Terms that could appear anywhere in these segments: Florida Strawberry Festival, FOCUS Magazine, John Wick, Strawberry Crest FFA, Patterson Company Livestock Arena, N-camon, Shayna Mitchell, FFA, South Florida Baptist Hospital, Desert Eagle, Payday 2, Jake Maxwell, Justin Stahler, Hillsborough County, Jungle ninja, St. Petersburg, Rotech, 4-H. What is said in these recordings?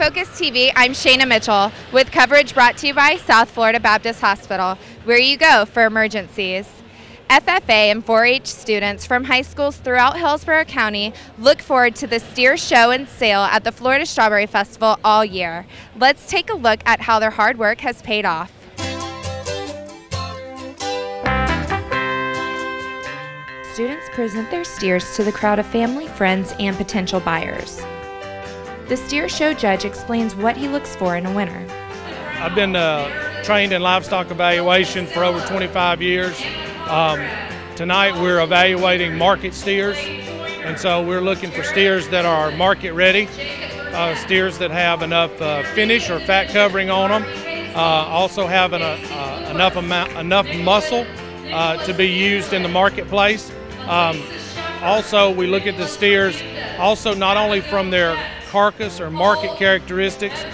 Focus TV, I'm Shayna Mitchell with coverage brought to you by South Florida Baptist Hospital, where you go for emergencies. FFA and 4-H students from high schools throughout Hillsborough County look forward to the steer show and sale at the Florida Strawberry Festival all year. Let's take a look at how their hard work has paid off. Students present their steers to the crowd of family, friends, and potential buyers. The steer show judge explains what he looks for in a winner. I've been trained in livestock evaluation for over 25 years. Tonight we're evaluating market steers, and so we're looking for steers that are market ready, steers that have enough finish or fat covering on them, also have enough muscle to be used in the marketplace. Also, we look at the steers also not only from their carcass or market characteristics,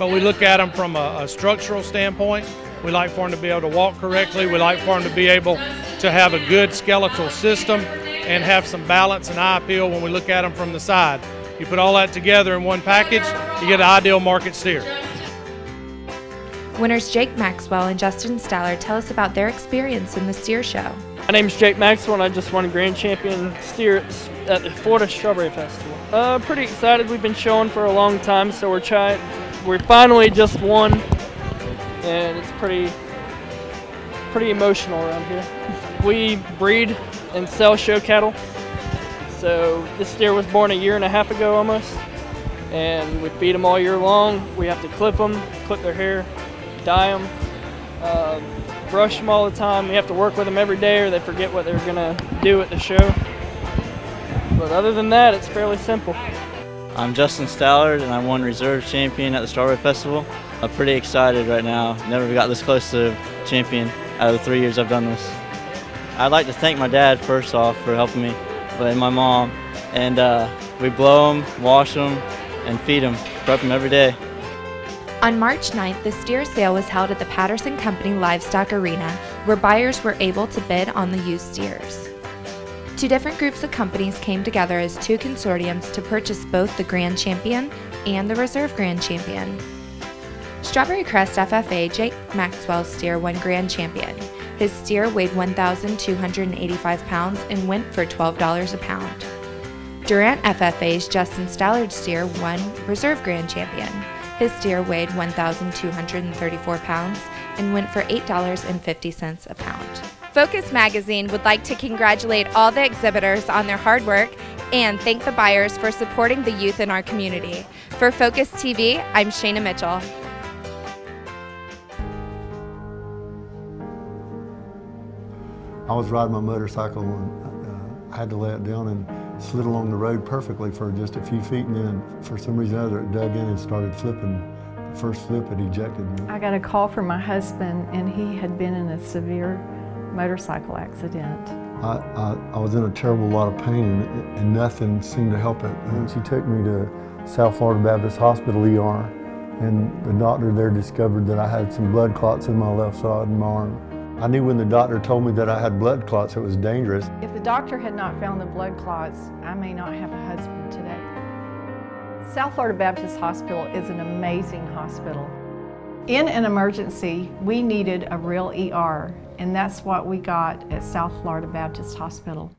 but we look at them from a structural standpoint. We like for them to be able to walk correctly. We like for them to be able to have a good skeletal system and have some balance and eye appeal when we look at them from the side. You put all that together in one package, you get an ideal market steer. Winners Jake Maxwell and Justin Stahler tell us about their experience in the steer show. My name is Jake Maxwell, and I just won Grand Champion Steer at the Florida Strawberry Festival. Pretty excited. We've been showing for a long time, so we finally just won, and it's pretty emotional around here. We breed and sell show cattle, so this steer was born a year and a half ago almost, and we feed them all year long. We have to clip them, clip their hair, dye them, brush them all the time. We have to work with them every day or they forget what they're gonna do at the show. But other than that, it's fairly simple. I'm Justin Stahler, and I won Reserve Champion at the Strawberry Festival. I'm pretty excited right now. Never got this close to champion out of the 3 years I've done this. I'd like to thank my dad first off for helping me, but my mom. And we blow them, wash them, and feed them, prep them every day. On March 9th, the steer sale was held at the Patterson Company Livestock Arena, where buyers were able to bid on the used steers. Two different groups of companies came together as two consortiums to purchase both the Grand Champion and the Reserve Grand Champion. Strawberry Crest FFA Jake Maxwell's steer won Grand Champion. His steer weighed 1,285 pounds and went for $12 a pound. Durant FFA's Justin Stahler's steer won Reserve Grand Champion. His steer weighed 1,234 pounds and went for $8.50 a pound. FOCUS Magazine would like to congratulate all the exhibitors on their hard work and thank the buyers for supporting the youth in our community. For FOCUS TV, I'm Shayna Mitchell. I was riding my motorcycle and I had to lay it down and slid along the road perfectly for just a few feet, and then for some reason or other it dug in and started flipping. The first flip, it ejected me. I got a call from my husband, and he had been in a severe motorcycle accident. I was in a terrible lot of pain, and nothing seemed to help it. And she took me to South Florida Baptist Hospital ER, and the doctor there discovered that I had some blood clots in my left side and my arm. I knew when the doctor told me that I had blood clots, it was dangerous. If the doctor had not found the blood clots, I may not have a husband today. South Florida Baptist Hospital is an amazing hospital. In an emergency, we needed a real ER, and that's what we got at South Florida Baptist Hospital.